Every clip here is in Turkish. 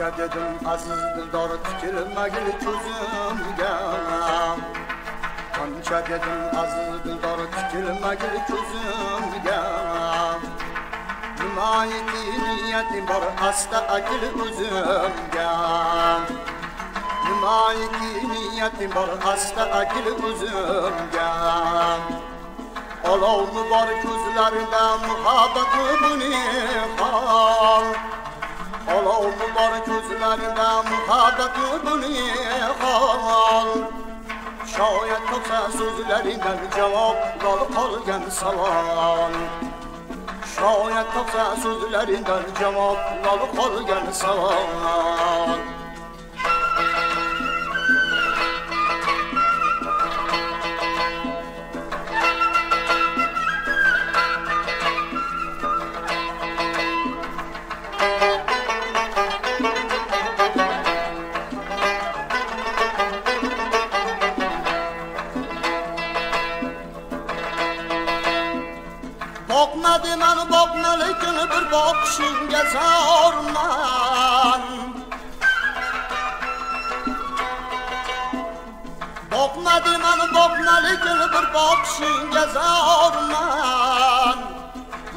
Osha dedim aziz dildor fikrimagil ko'zimga Osha dedim aziz dildor fikrimagil ko'zimga Nimaiki niyatim bor asta akil o'zimga Nimaiki niyatim bor asta akil o'zimga Olov bor ko'zlarida muhabbat buning Olov bor ko'zlarida muhabbat buning Shoyat to'sa so'zlaridan javob gol qolgan savol Shoyat to'sa so'zlaridan javob gol qolgan savol Bokma demen bokma lekin bir bokşin gezerman Bokma demen bokma lekin bir bokşin gezerman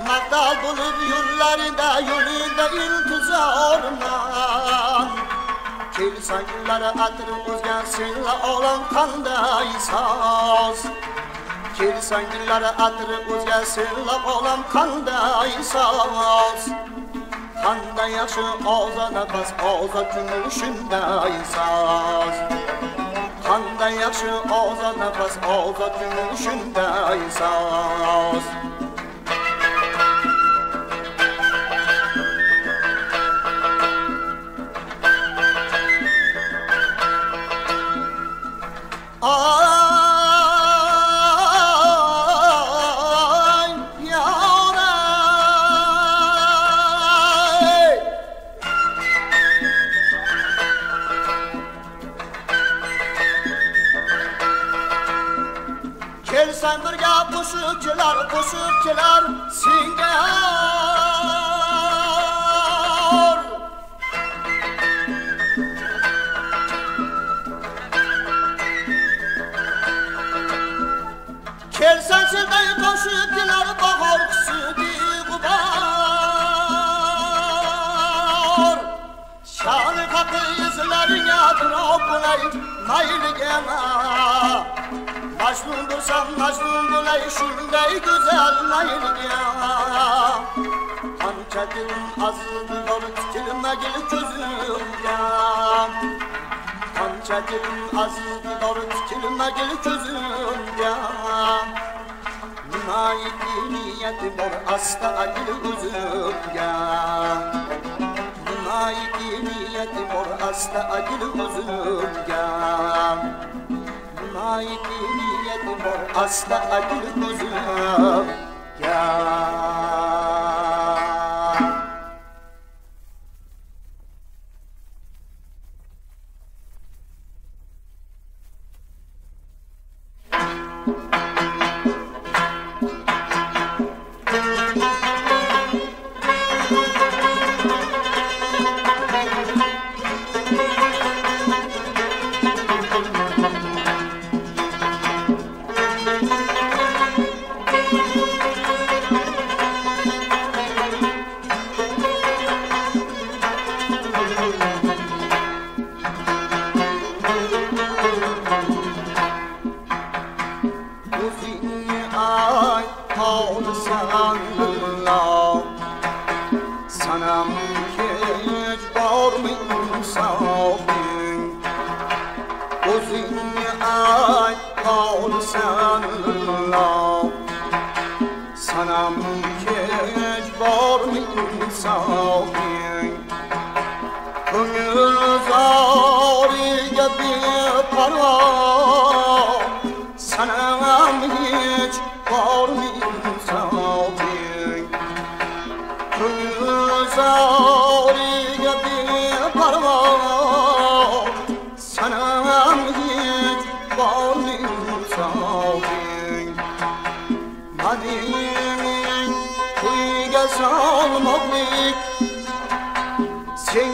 Maktal bulup yollarında intizorman Kelsen yıllara atırım uzgan senle olan kandaysaz Kelsen yıllara atırı uzga senle olam kanday savaz Kanda yaşı oza nefes oza kümüşünday saz Kanda yaşı oza nefes oza kümüşünday saz Kelsen birge koşukçiler, koşukçiler singer Kelsen sildeyi koşukçiler, bahar küsüdü gubar Şanı katı izlerine atıropunay, mayli gena Majnun dursam majnun bulay shunday go'zal mayliga Qancha dilim azizdir dor tikilmagil ko'zimga Qancha dilim azizdir dor tikilmagil ko'zimga Nimaiki niyati bor asta akil o'zimga Nimaiki niyati bor asta akil o'zimga Nimaiki niyatim bor asta akil ko'zimga Sanam kech borming sog'ing Ko'ngil zoriga beparvo Sanam kech borming sog'ing Ko'ngil zoriga beparvo Sanam kech borming sog'ing Madining qo'yga solmoqlik Can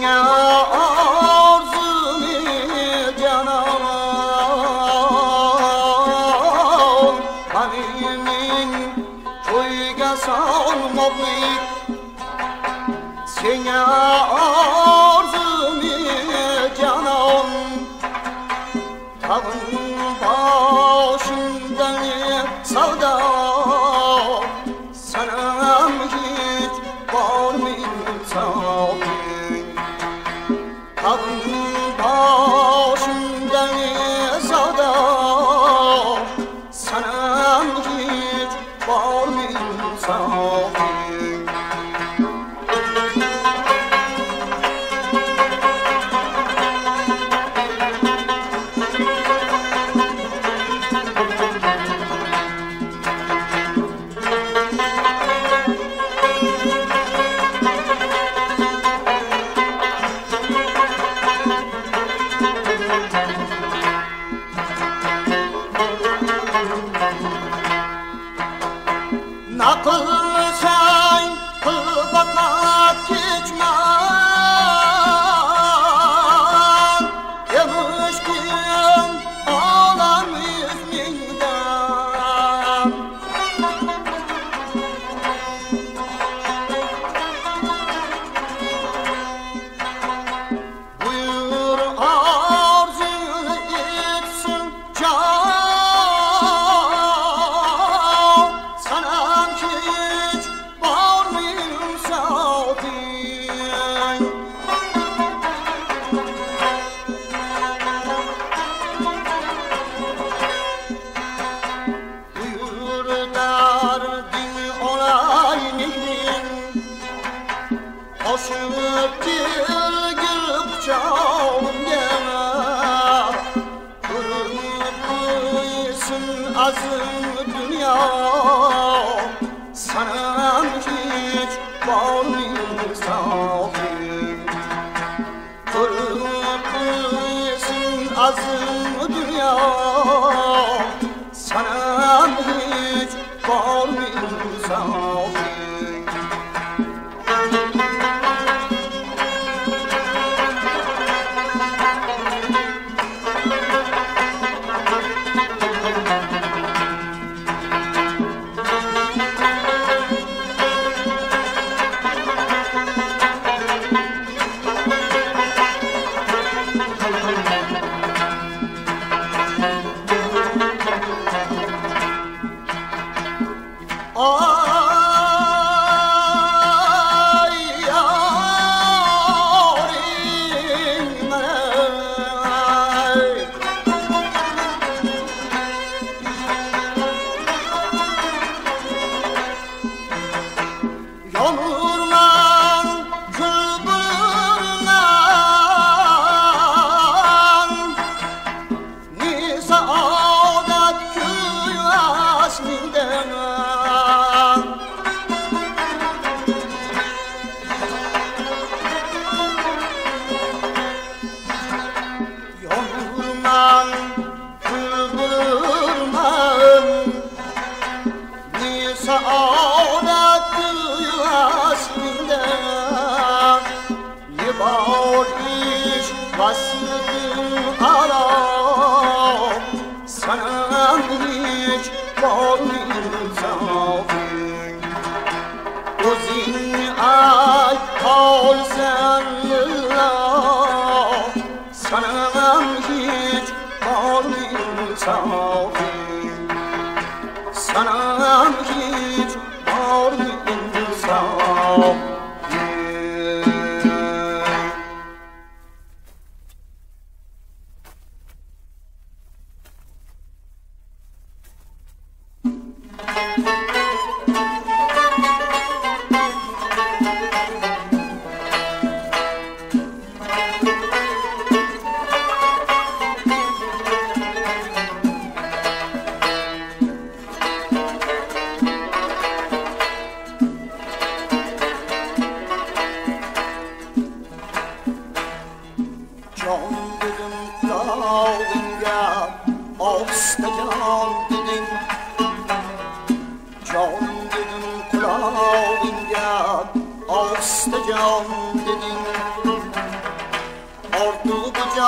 dedim,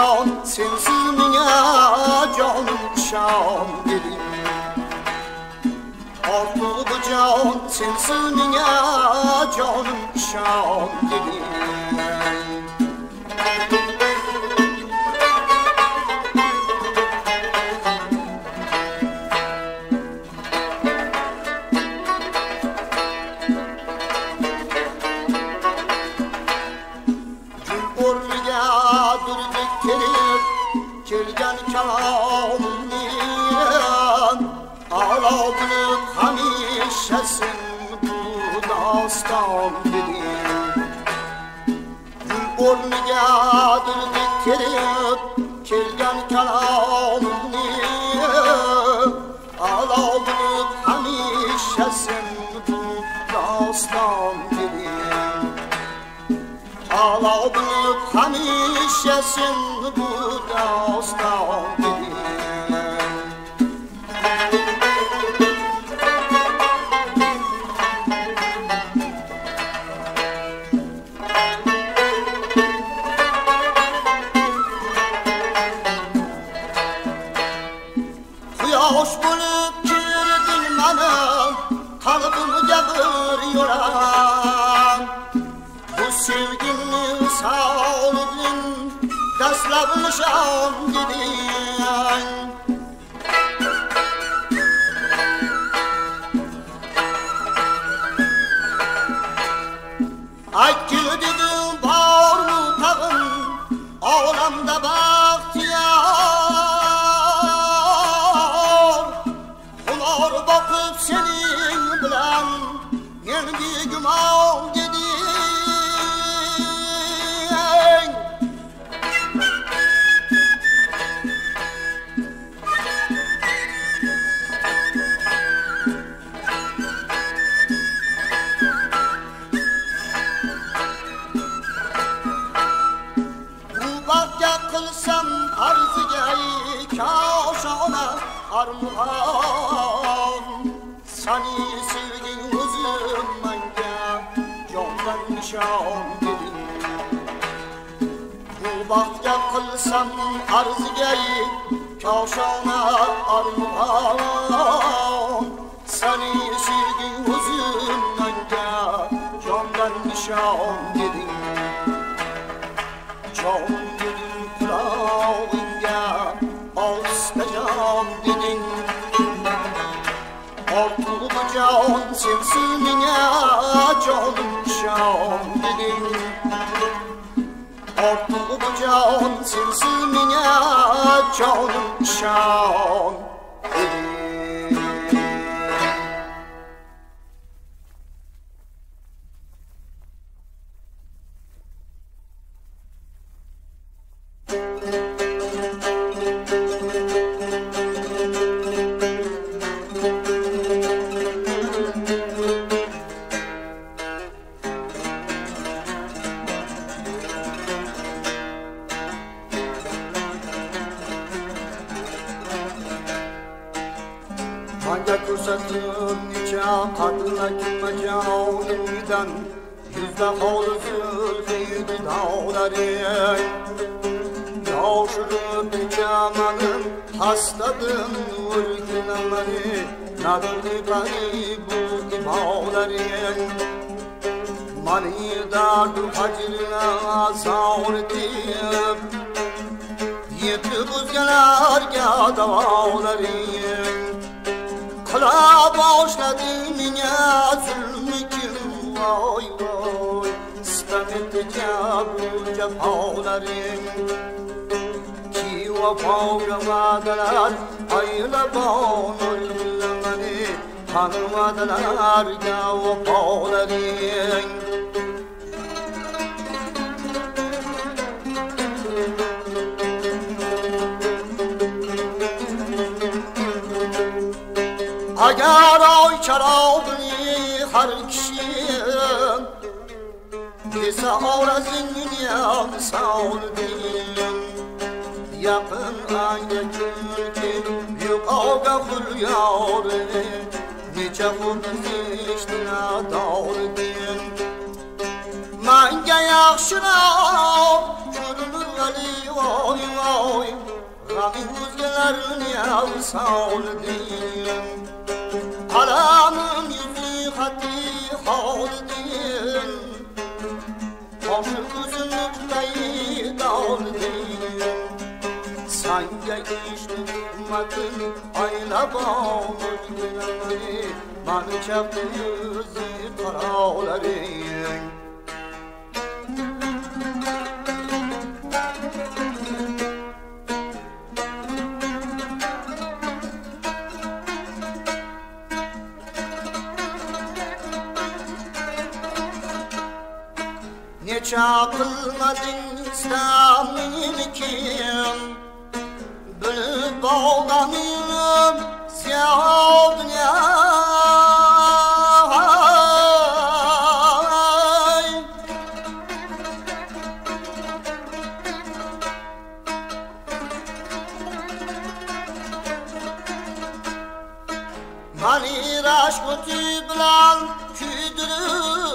جان، sensiz dünya canım şam dedi. Artık can, sensiz dünya canım şam dedi. Gelgen kalalım diyen ağladın hamişesin bu dastan dedi. Gül ornaya dildiktirip gelgen kalalım diyen ağladın hamişesin bu dastan dedi. Ağladın hamişesin bu I'll Dastlabmışam dediyen Aykil dedim bağırlı tağım Ağlamda bahtiyar Kumar bakıp senin bilen Yengi güman Armuhan Seni sevdiğin hüzümden gel Yoldan nişan dedin Kulbahya kılsam arzgeyi Kavşana armuhan Seni sevdiğin hüzümden gel Yoldan nişan dedin Can dedin kulağın gel Ağızda can dedin Ortalığı can, sensiz dünya canım şam dedin Ortalığı can, sensiz dünya canım şam dedin Manga yaxşıram, görünür vali Gözlerini alsa ol değilim, haramın yüzü hati hal değilim. Hoşun üzümlükteyi dal değilim. Sanki hiç tutmadın ayla bağlı günleri, bana çaptı yüzü karalarıyım. Çakılmadın İslam'ın kim? Bülüp oldamıyorum siyah dünya. Manir aşk kutuplan küdürüm.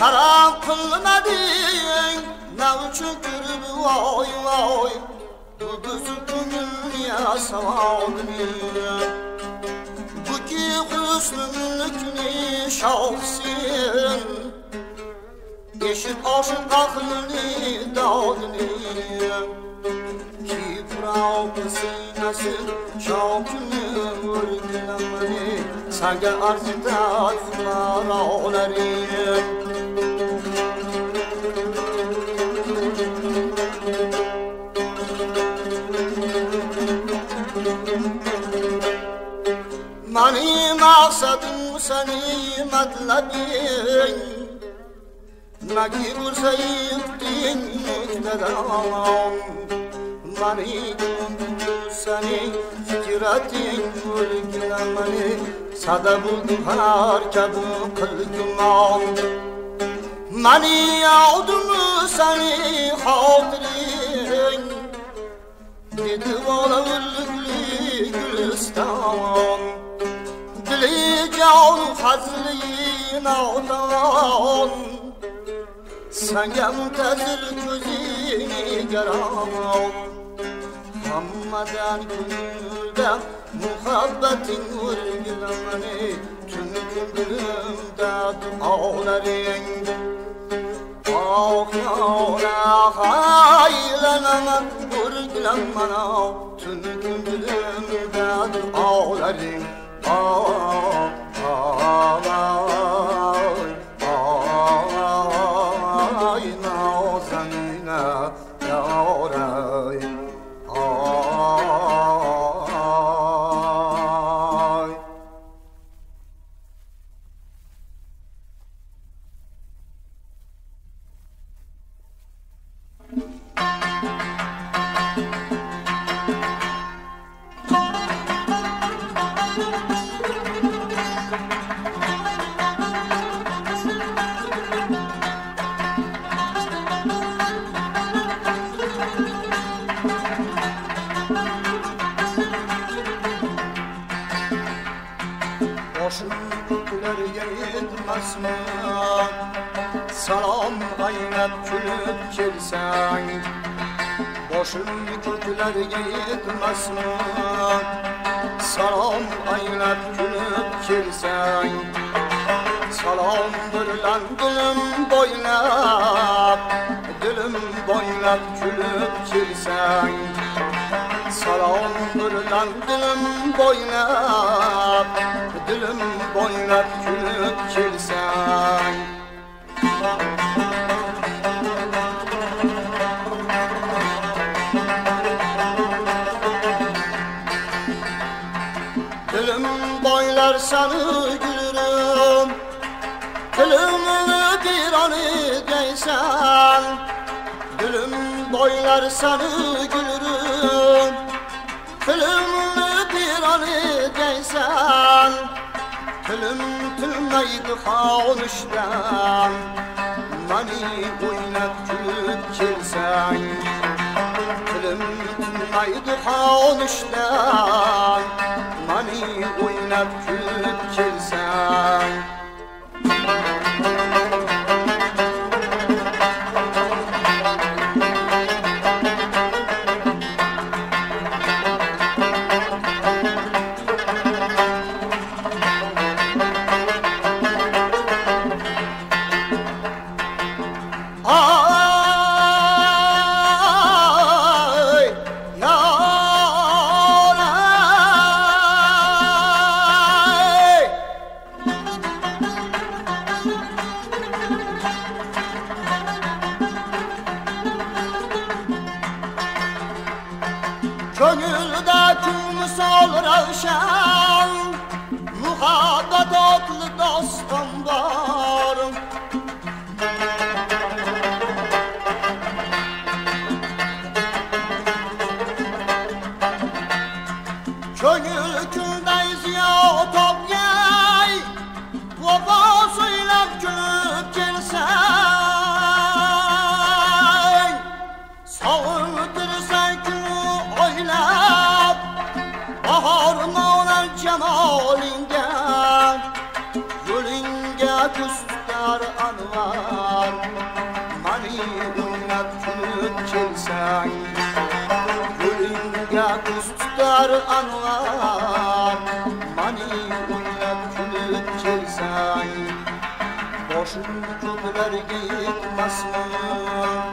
Karam kılmadın, navçı kırıp oy oy, Duduzun gönül yasamadın. Bu ki hüsnünlükünü şahsın, Eşit aşın kaklını dağdın. Ki bırakı sinasın, şahkını vurgulamını, Sanki arzıda atlara olarım. Mani maksadım seni matlabin, Makibur sayıptin müktedam. Mani kumdur seni fikiratin mülkilemeni, Sada buldum harkabı kılgımam. Mani yağdumu seni hatirin, Dedi ola vüllüklü gülistan. Can hazliyin ağdan, Sange müntezir gözini geram. Hammadan gönülde muhabbetin örgülemeni, Tüm gönlümde duaların. Ah yara haylanan örgülemana, Tüm gönlümde duaların. Oh, oh, oh. Salam aynat külüp kelsen, Boşun köklerge yetmezmi? Salam aynat külüp kelsen, Salam bürlen Dilim boylap külüp kelsen, Salam bürlen Dilim boylap külüp kelsen. Dilim boylar sanı gülürüm, Dilimini bir anı değsen. Dilim boylar sanı gülürüm, Dilimini bir anı değsen. Dilim tülmeydi haunuştan, Mani boynat külüp kelsen. Dilim tülmeydi konuşdan mani oynab kulib kelsan Gönülde tüm sol rövşen Muhabbet adlı dostum var Gönül külde ziya topyay Babasıyla gülüp gelsen Sağırtırsan gülüp Harmonan cemalinga Yo'linga kustar anvar Mani o'ynab kulib kelsang Yo'linga kustar anvar Mani o'ynab kulib kelsang Boshim ko'klar yetmasman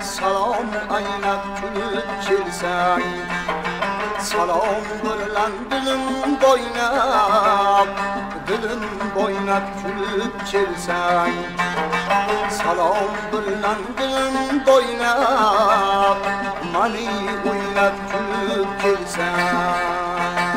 Salom aynab kulib kelsang Salom bilan dilim boynab kulib kelsang Salom bilan dilim boynab mani o'ynab kulib kelsang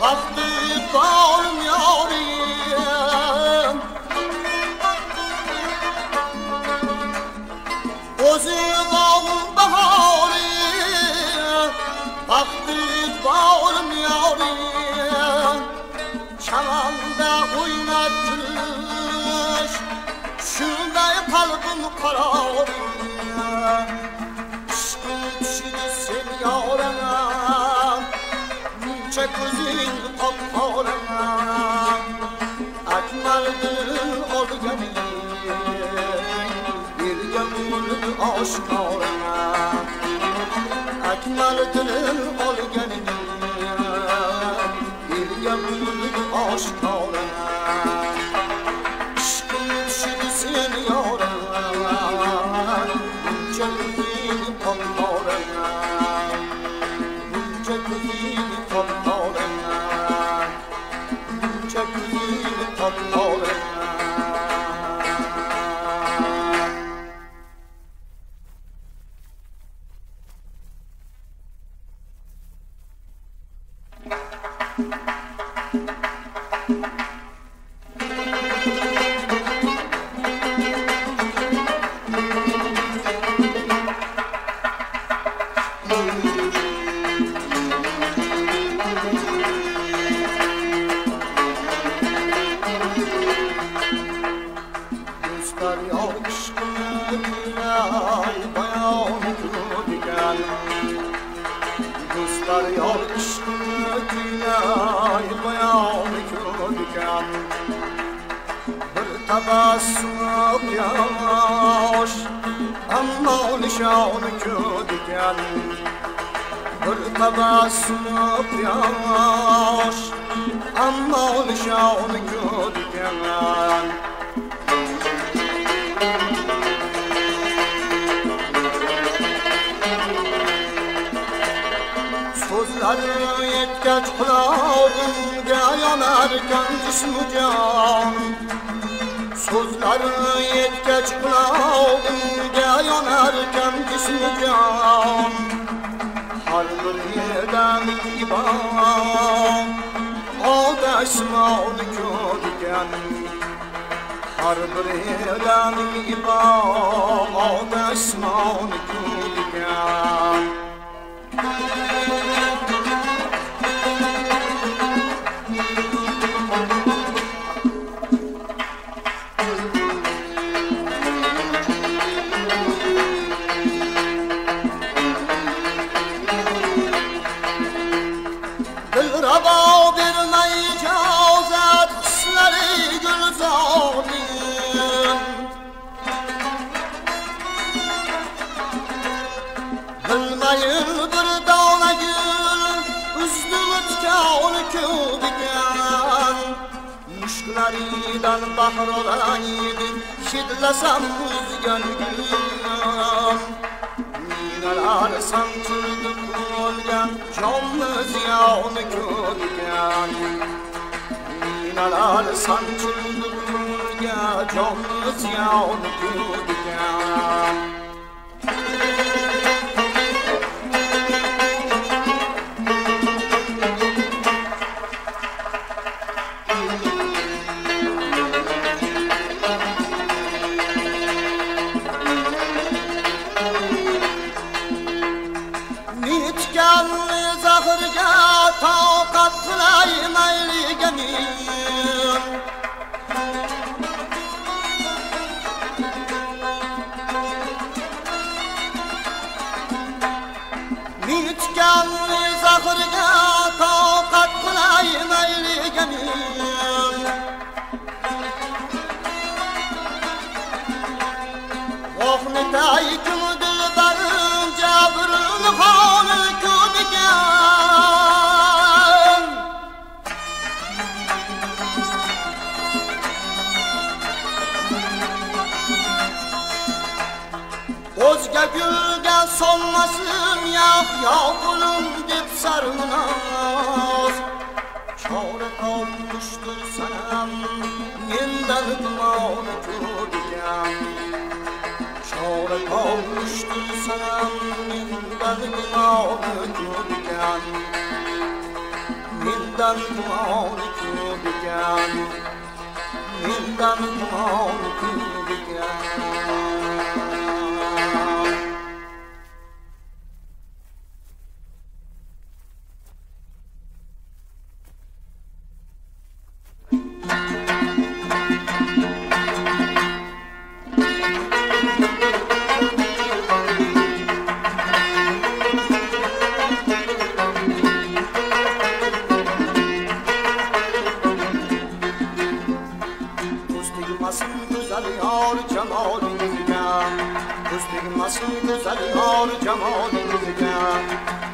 Baktı bağrım yârim dalda oynatmış, şunday kalbim kararına. Aşkın çiğnesin yarana, bunca gözün kapkarana. Akmardın ol gönlüm, bir gönlüm aşk karana. Akmardın ol gönlüm, aşk olana. Aşkın düşürsün yorana, bunca güzeli kollarına, bunca güzeli kollarına, bunca güzeli kollarına. مستی گذاری آر جمالی می‌کنم، دوستی مستی گذاری آر جمالی می‌کنم،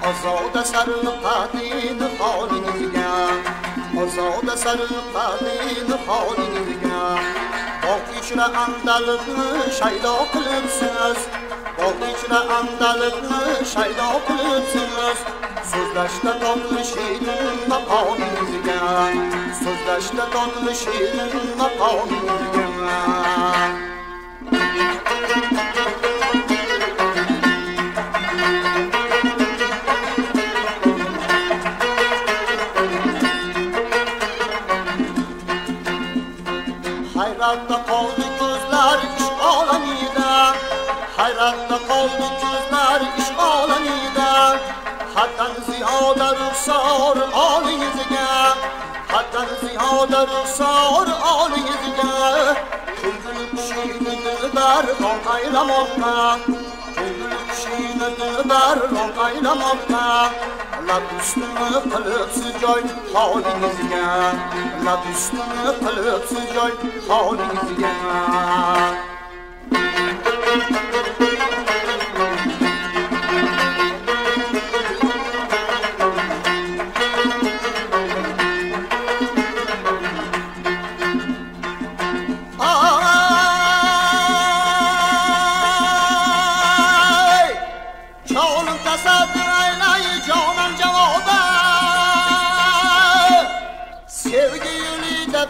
آزاد سر نخالی نخالی می‌کنم، آزاد سر نخالی نخالی می‌کنم، باقیش را اندالت شایدا کلیبسیز، باقیش را اندالت شایدا کلیبسیز، سوزداشته دانشیدن نخالی می‌کنم. Sözləşdə danışın, natanın gəmə Hayratta qaldı gözlər iş aləmidə Hayratta qaldı gözlər iş aləmidə Həddən ziyadə rüxsar aləmizə Hadan ziyada rüksar alayizge Kıngılık şiirini ver ronkaylamakta Kıngılık şiirini ver ronkaylamakta Lad üstünü kılıp sıcay halinizge Lad üstünü kılıp sıcay halinizge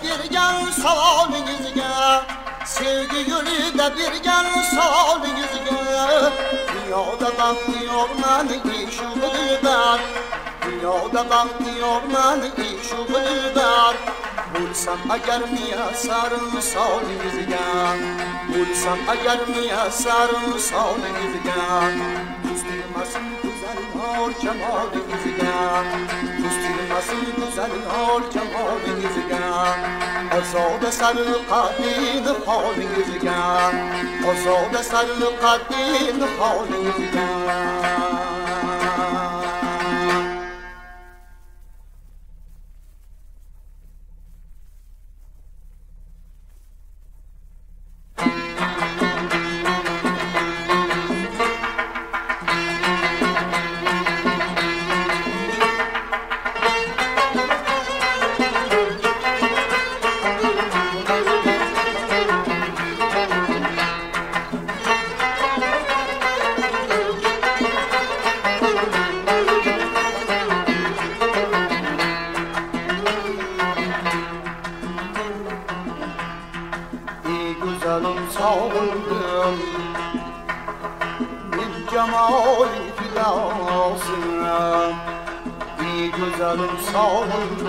bir gel sağlığınızda Dünyada bakmıyor ben iş uğurlar Dünyada bakmıyor ben iş uğurlar Bulsam eğer miye sarım sağlığınızda Bulsam eğer miye sarım sağlığınızda Kusturmasın güzel or kemalınızda Kusturmasın güzel or kemalınızda آزاد سر قدید خالی دیگر آزاد سر قدید خالی دیگر Altyazı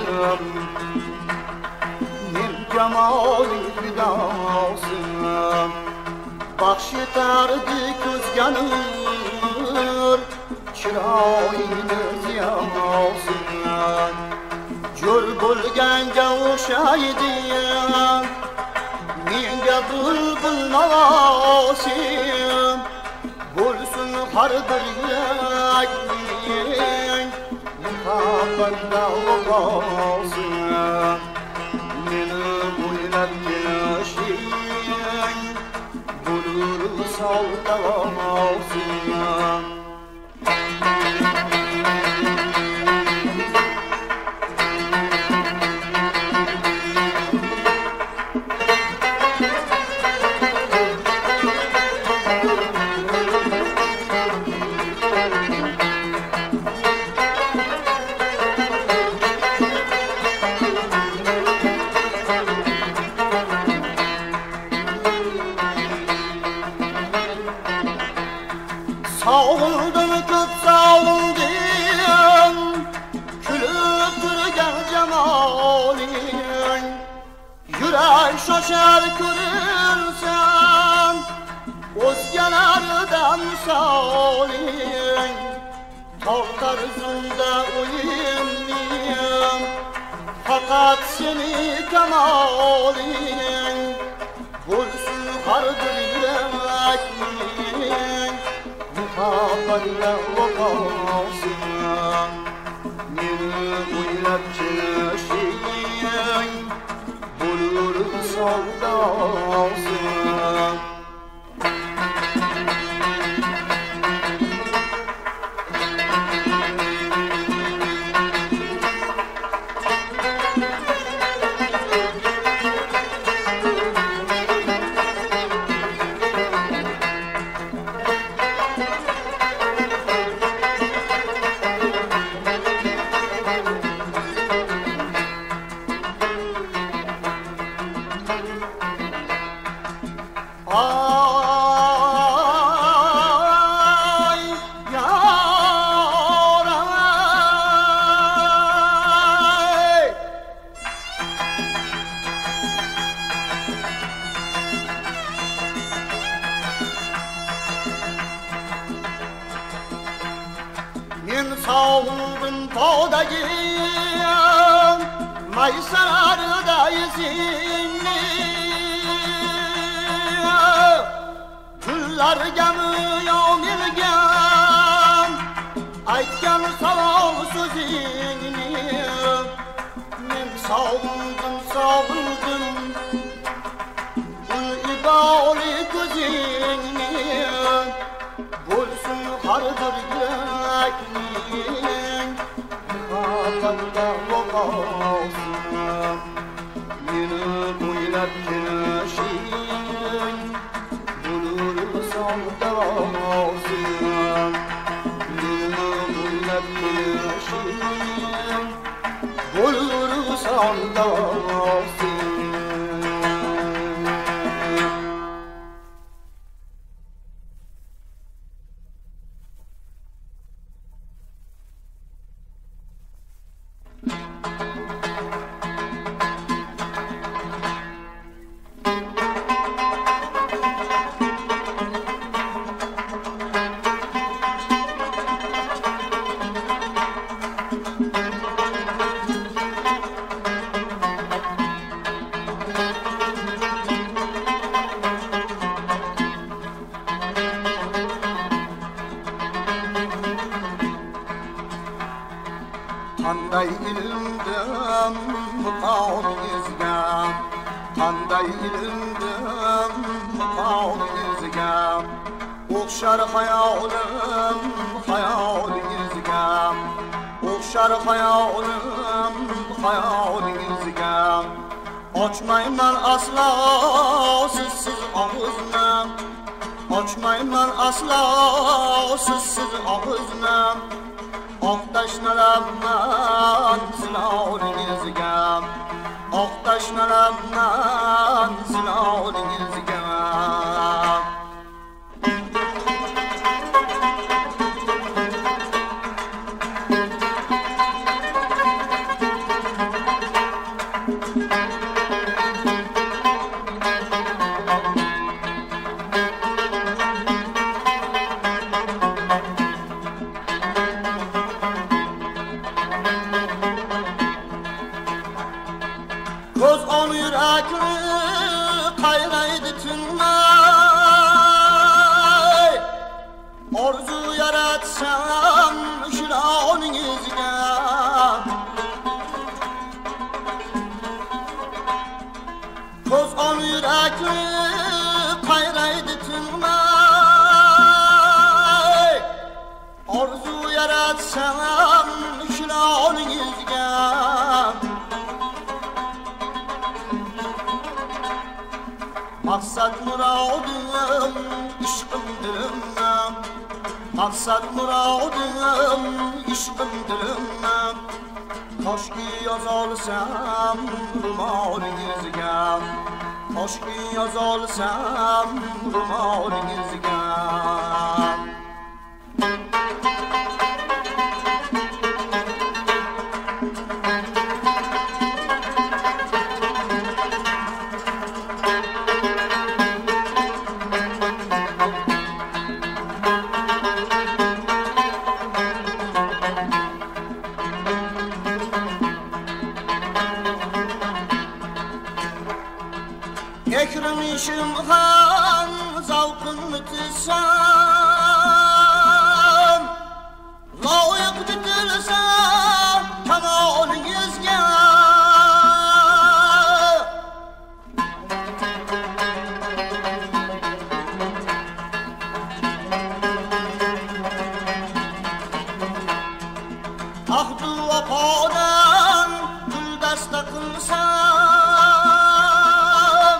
mustaqimsan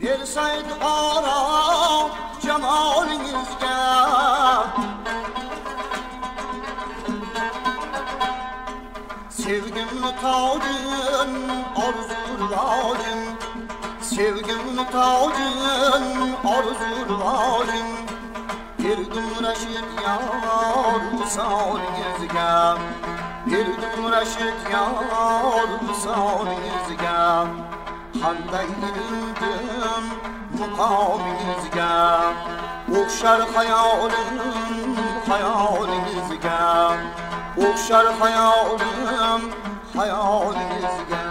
bersayd aro jamolingizga sevgimni tog'din orzularim sevgimni tog'din orzularim bir gumrashin yar solingizga bir gumrashin yar solingizga qanday ilindim muqomingizga o'xshar hayolim hayolingizga o'xshar hayolim hayolingizga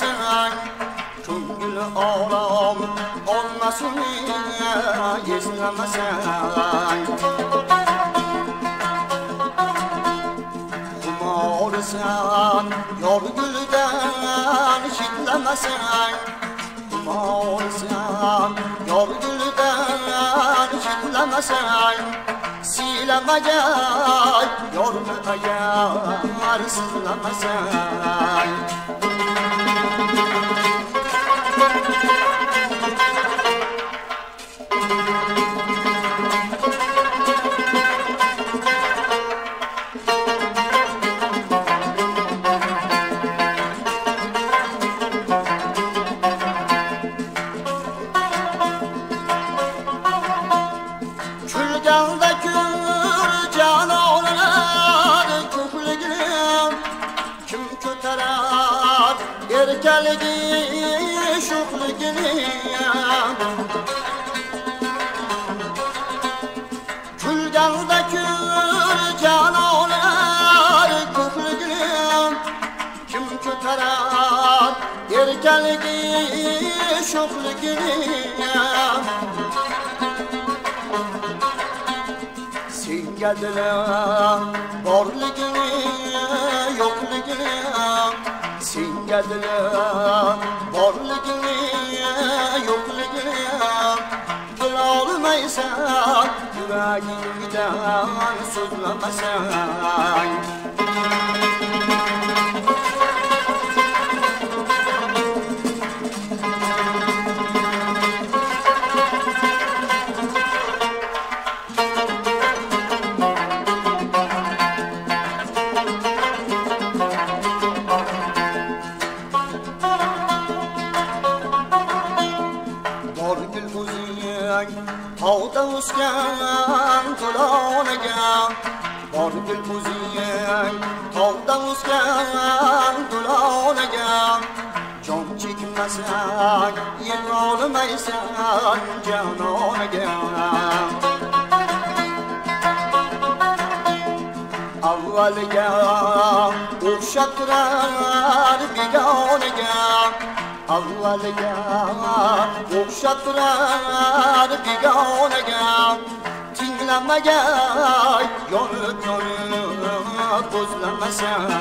sen gül ağlam olmasın ya izlemesen kumarsan yol gülden şitlemesen kumarsan yol gülden şitlemesen silemeyecek yorma yar sızlamesen Geldiler, varligini, yokligini sen geldiler, varligini, yokligini bilolmaysan, yüreğinden sözlemesen sen canona gel avval gel o'xshattirar begonaga avval gel o'xshattirar begonaga tinglamagan yonib yonib ko'zlamasan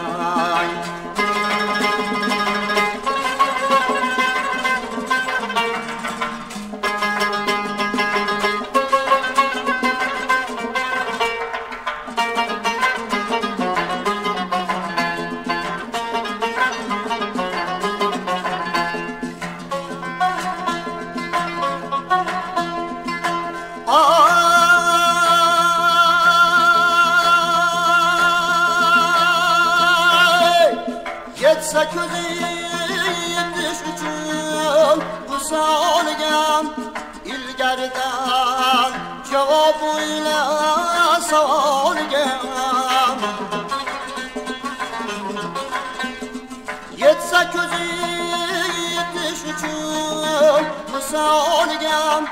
سالگم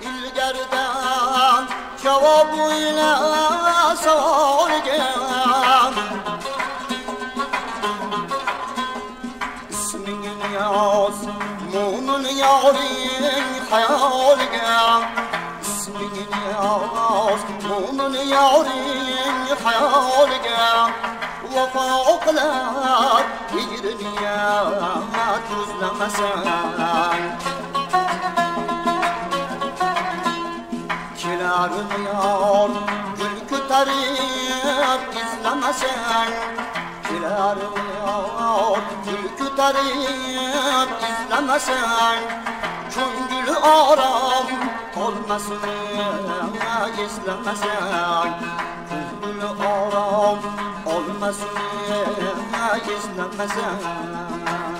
ایلگردم جواب بویله سالگم اسمین نیاز مونون یاریم خیالگم اسمین نیاز مونون یاریم خیالگم وفا اقلب بیر نیت روزنمسن Kilarmıyor gül kütarip izlemesen Kilarmıyor gül kütarip izlemesen Çüngülü aram olmasını gizlemesen Çüngülü aram olmasını gizlemesen